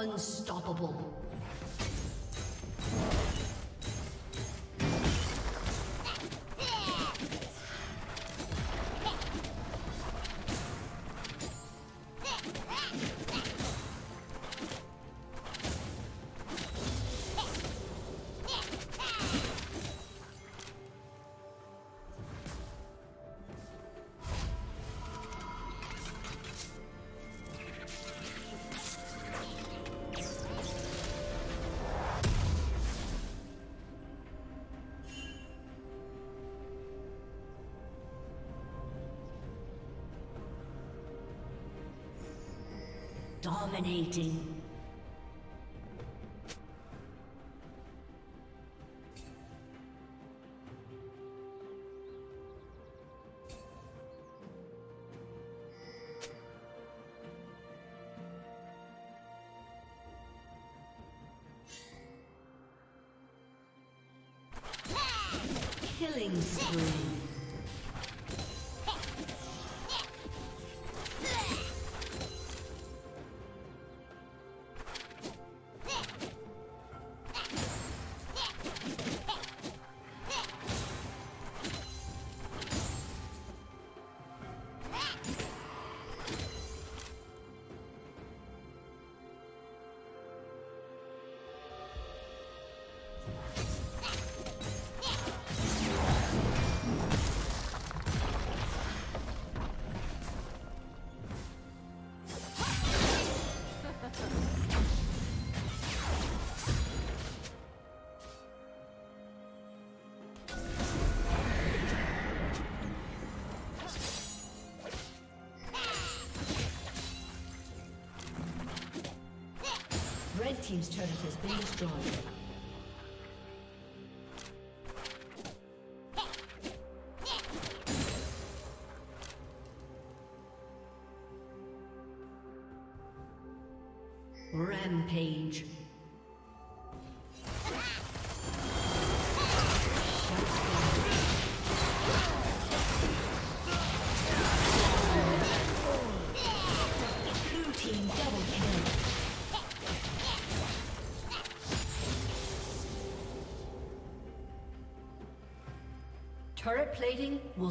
Unstoppable. Dominating. Killing spree. Red team's turret has been destroyed. Rampage. Turret plating will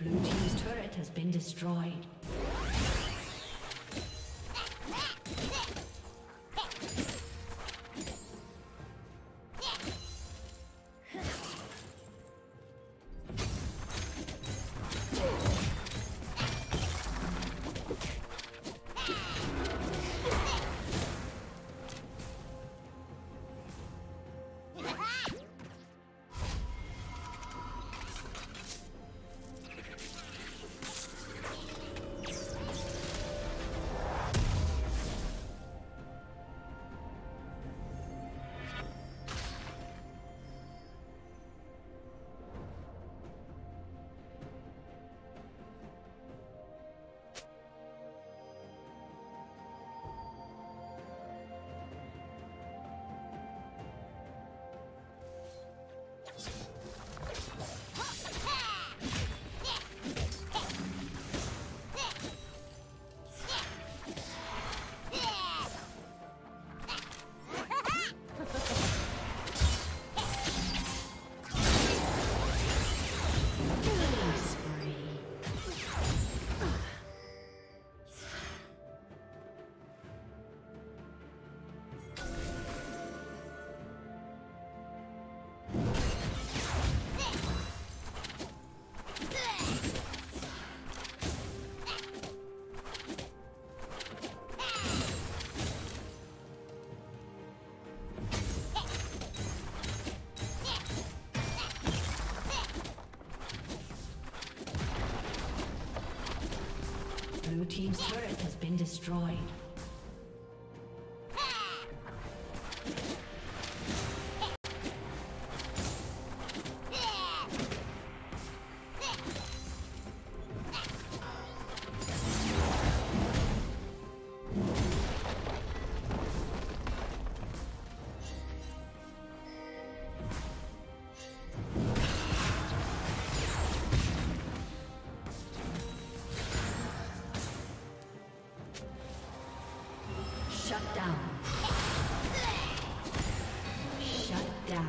Blue team's turret has been destroyed. Blue team's turret has been destroyed. Shut down. Shut down.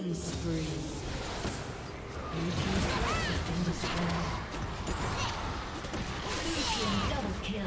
Killing spree. Double kill.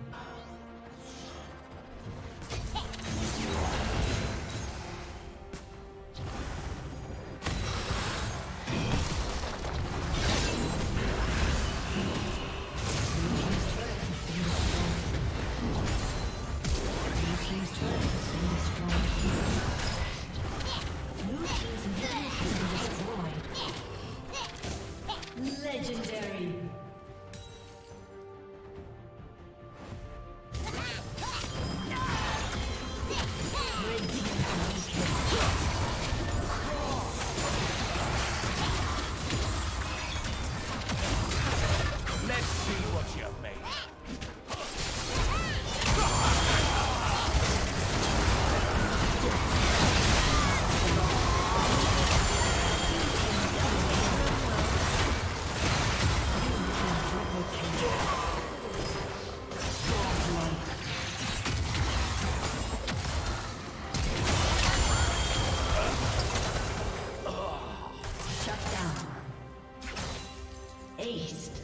East.